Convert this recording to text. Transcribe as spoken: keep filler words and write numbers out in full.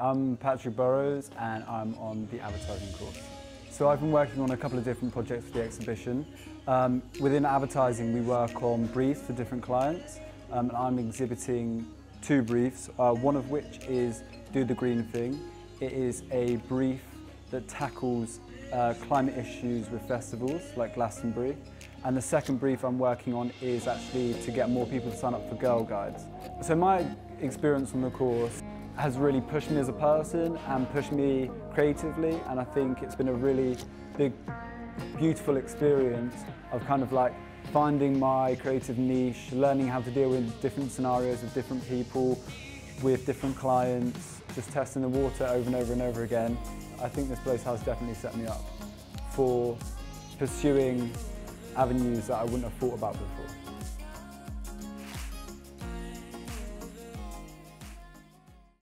I'm Patrick Burrows and I'm on the advertising course. So I've been working on a couple of different projects for the exhibition. Um, within advertising we work on briefs for different clients um, and I'm exhibiting two briefs, uh, one of which is Do the Green Thing. It is a brief that tackles uh, climate issues with festivals like Glastonbury. And the second brief I'm working on is actually to get more people to sign up for Girl Guides. So my experience on the course has really pushed me as a person and pushed me creatively, and I think it's been a really big, beautiful experience of kind of like finding my creative niche, learning how to deal with different scenarios with different people, with different clients, just testing the water over and over and over again. I think this place has definitely set me up for pursuing avenues that I wouldn't have thought about before.